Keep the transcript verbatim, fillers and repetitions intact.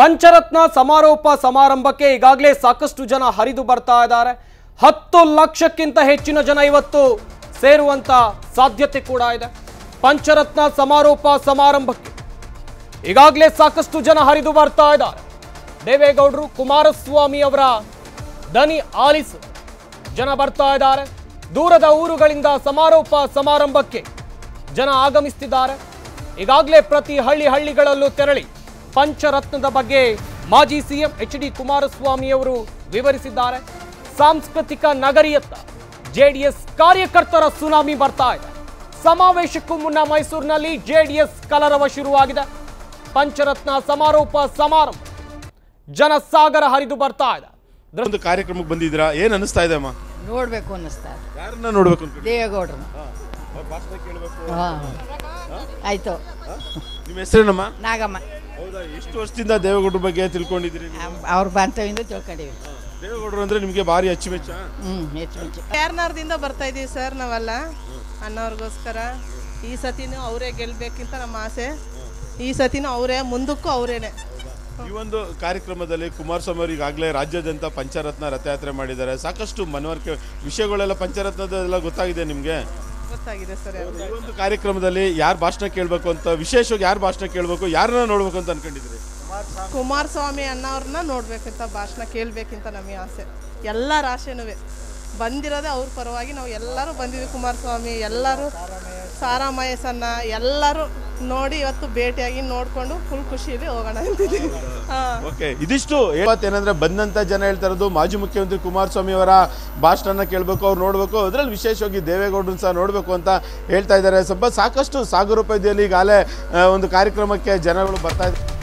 पंचरत्न समाರೋಪ ಸಮಾರಂಭಕ್ಕೆ ಈಗಾಗಲೇ ಸಾಕಷ್ಟು ಜನ ಹರಿದು ಬರ್ತಾ ಇದ್ದಾರೆ। ಹತ್ತು ಲಕ್ಷಕ್ಕಿಂತ ಹೆಚ್ಚಿನ ಜನ ಇವತ್ತು ಸೇರುವಂತ ಸಾಧ್ಯತೆ ಕೂಡ ಇದೆ। ಪಂಚರತ್ನ ಸಮಾರೋಪ ಸಮಾರಂಭಕ್ಕೆ ಈಗಾಗಲೇ ಸಾಕಷ್ಟು ಜನ ಹರಿದು ಬರ್ತಾ ಇದ್ದಾರೆ। ದೇವೇಗೌಡರು ಕುಮಾರಸ್ವಾಮಿ ಅವರ ದನಿ ಆಲಿಸು ಜನ ಬರ್ತಾ ಇದ್ದಾರೆ। ದೂರದ ಊರುಗಳಿಂದ ಸಮಾರೋಪ ಸಮಾರಂಭಕ್ಕೆ ಜನ ಆಗಮಿಸುತ್ತಿದ್ದಾರೆ। ಈಗಾಗಲೇ ಪ್ರತಿ ಹಳ್ಳಿ ಹಳ್ಳಿಗಳಲ್ಲೂ ತೆರಳಿ पंचरत्न बग्गे माजी सीएम एच डी कुमारस्वामी विवरिसिद्दारे। सांस्कृतिक नगरियत्त जेडीएस कार्यकर्तर सुनामी बर्ता है। समावेशक्कू मुन्न मैसूरिनल्लि जेडीएस कलरव शुरुवागिदे। पंचरत्न समारोप समारंभ जनसागर हरिदु बर्ता है। ಒಂದು ಕಾರ್ಯಕ್ರಮಕ್ಕೆ ಬಂದಿದ್ದೀರಾ, ಏನು ಅನಿಸ್ತಾ ಇದೆ ಅಮ್ಮ? ನೋಡಬೇಕು ಅನಿಸ್ತಾ ಇದೆ। ಯಾರನ್ನ ನೋಡಬೇಕು ಅಂತಿದ್ದೀರಾ? ದೇವೇಗೌಡರನ್ನ ಭಾಷಣ ಕೇಳಬೇಕು ಆಯ್ತು। ನಿಮ್ಮ ಹೆಸರೇನಮ್ಮ? ನಾಗಮ್ಮ। ಹೌದಾ, ಎಷ್ಟು ವರ್ಷದಿಂದ ದೇವೇಗೌಡರ ಬಗ್ಗೆ ತಿಳ್ಕೊಂಡಿದ್ದೀರಿ? ಅವ್ರ ಬಂತವಿಂದ ತಿಳ್ಕೊಂಡಿದ್ದೀವಿ। ದೇವೇಗೌಡರು ಅಂದ್ರೆ ನಿಮಗೆ ಭಾರಿ ಅಚ್ಚುಮೆಚ್ಚ? ಹ್ಮ್, ಅಚ್ಚುಮೆಚ್ಚ। ಕೇರಳದಿಂದ ಬರ್ತಾ ಇದೀವಿ ಸರ್ ನಾವೆಲ್ಲ ಅನ್ನೋರ್ಗೋಸ್ಕರ। ಈ ಸತಿನೂ ಅವರೇ ಗೆಲ್ಬೇಕಂತ ನಮ್ಮ ಆಸೆ। ಈ ಸತಿನೂ ಅವರೇ, ಮುಂದಕ್ಕೂ ಅವರೇನೆ। ಈ ಒಂದು ಕಾರ್ಯಕ್ರಮದಲ್ಲಿ ಕುಮಾರಸ್ವಾಮಿ ಅವರು ಈಗಾಗಲೇ ರಾಜ್ಯಾದ್ಯಂತ ಪಂಚರತ್ನ ರಥಯಾತ್ರೆ ಮಾಡಿದ್ದಾರೆ, ಸಾಕಷ್ಟು ಮನವರಿಕೆ ವಿಷಯಗಳೆಲ್ಲ ಪಂಚರತ್ನದೆಲ್ಲ ಗೊತ್ತಾಗಿದೆ ನಿಮಗೆ? ಗೊತ್ತಾಗಿದೆ ಸರ್. ಈ ಒಂದು ಕಾರ್ಯಕ್ರಮದಲ್ಲಿ ಯಾರು ಭಾಷಣ ಕೇಳಬೇಕು ಅಂತ, ವಿಶೇಷವಾಗಿ ಯಾರು ಭಾಷಣ ಕೇಳಬೇಕು, ಯಾರನ್ನ ನೋಡಬೇಕು ಅಂತ ಅನ್ಕೊಂಡಿದ್ದೀರಿ? ಕುಮಾರಸ್ವಾಮಿ ಅನ್ನೋರನ್ನ ನೋಡ್ಬೇಕಂತ, ಭಾಷಣ ಕೇಳಬೇಕಂತ ನಮಗೆ ಆಸೆ, ಎಲ್ಲರ ಆಸೆನುವೆ। ಬಂದಿರೋದೇ ಅವ್ರ ಪರವಾಗಿ ನಾವು ಎಲ್ಲರೂ ಬಂದಿದ್ವಿ। ಕುಮಾರಸ್ವಾಮಿ ಎಲ್ಲರೂ, ಸಾರಾ ಮಹೇಶನ್ನ ಎಲ್ಲರೂ ನೋಡಿ ಇವತ್ತು ಭೇಟಿಯಾಗಿ ನೋಡಿಕೊಂಡು ಫುಲ್ ಖುಷಿಯಲ್ಲಿ ಹೋಗೋಣ ಅಂತಿದ್ದೀವಿ. ಓಕೆ, ಇದಿಷ್ಟು ಏನಂದ್ರೆ ಬಂದಂಥ ಜನ ಹೇಳ್ತಾ ಇರೋದು ಮಾಜಿ ಮುಖ್ಯಮಂತ್ರಿ ಕುಮಾರಸ್ವಾಮಿ ಅವರ ಭಾಷಣನ ಕೇಳಬೇಕು, ಅವ್ರು ನೋಡಬೇಕು, ಅದರಲ್ಲಿ ವಿಶೇಷವಾಗಿ ದೇವೇಗೌಡರನ್ನ ಸಹ ನೋಡಬೇಕು ಅಂತ ಹೇಳ್ತಾ ಇದ್ದಾರೆ. ಸ್ವಲ್ಪ ಸಾಕಷ್ಟು ಸಾವಿರ ರೂಪಾಯಿಯಲ್ಲಿ ಈಗಾಗಲೇ ಒಂದು ಕಾರ್ಯಕ್ರಮಕ್ಕೆ ಜನಗಳು ಬರ್ತಾ ಇದ್ದಾರೆ.